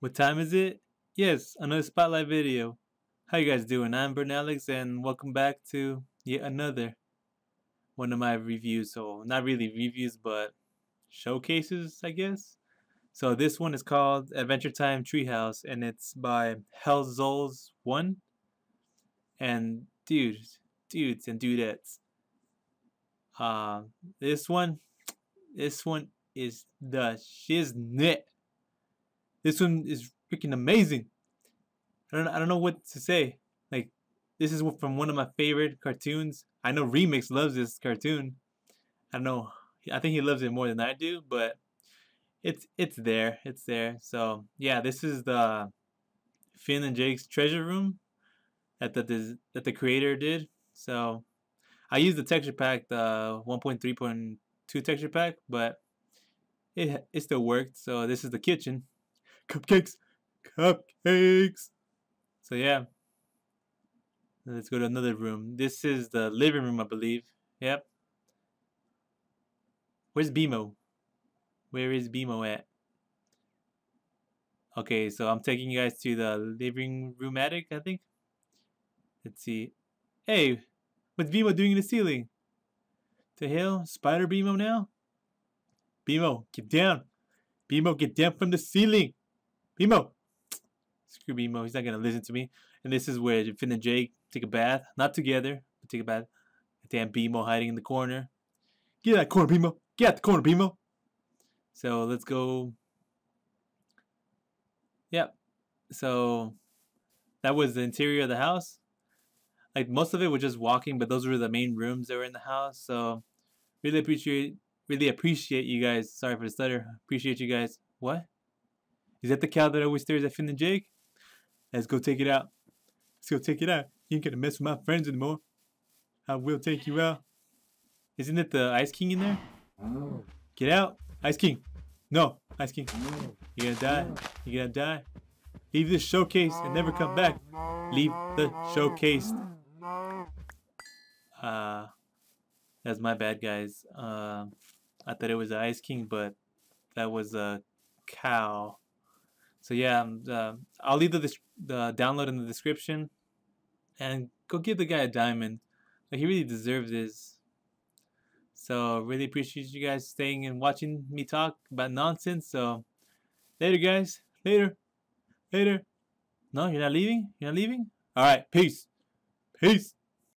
What time is it? Yes, another spotlight video. How you guys doing? I'm Burn Alex and welcome back to yet another one of my reviews. So not really reviews but showcases, I guess. So this one is called Adventure Time Treehouse and it's by Hellzoles1 and dudes and dudettes. This one is the shiznit. This one is freaking amazing. I don't know what to say. Like, this is from one of my favorite cartoons. I know Remix loves this cartoon. I don't know. I think he loves it more than I do, but it's there. So yeah, this is the Finn and Jake's treasure room that the creator did. So I used the texture pack, the 1.3.2 texture pack, but it still worked. So this is the kitchen. Cupcakes. So yeah, let's go to another room. This is the living room, I believe. Yep. Where's BMO? Where is BMO at? Okay, so I'm taking you guys to the living room attic, I think. Let's see. Hey, what's BMO doing in the ceiling? The hell, spider BMO now? BMO, get down. BMO, get down from the ceiling. BMO! Screw BMO, he's not gonna listen to me. And this is where Finn and Jake take a bath. Not together, but take a bath. Damn BMO hiding in the corner. Get out of the corner, BMO! Get out the corner, BMO! So let's go. Yep. Yeah. So that was the interior of the house. Like, most of it was just walking, but those were the main rooms that were in the house. So really appreciate you guys. Sorry for the stutter. Appreciate you guys. What? Is that the cow that always stares at Finn and Jake? Let's go take it out. Let's go take it out. You ain't gonna mess with my friends anymore. I will take you out. Isn't it the Ice King in there? Oh. Get out, Ice King. No, Ice King. No. You're gonna die. You're gonna die. Leave this showcase and never come back. Leave the showcase. That's my bad, guys. I thought it was the Ice King, but that was a cow. So yeah, I'll leave the download in the description, and go give the guy a diamond. Like, he really deserves this. So really appreciate you guys staying and watching me talk about nonsense. So later, guys. Later. No, you're not leaving? All right, peace.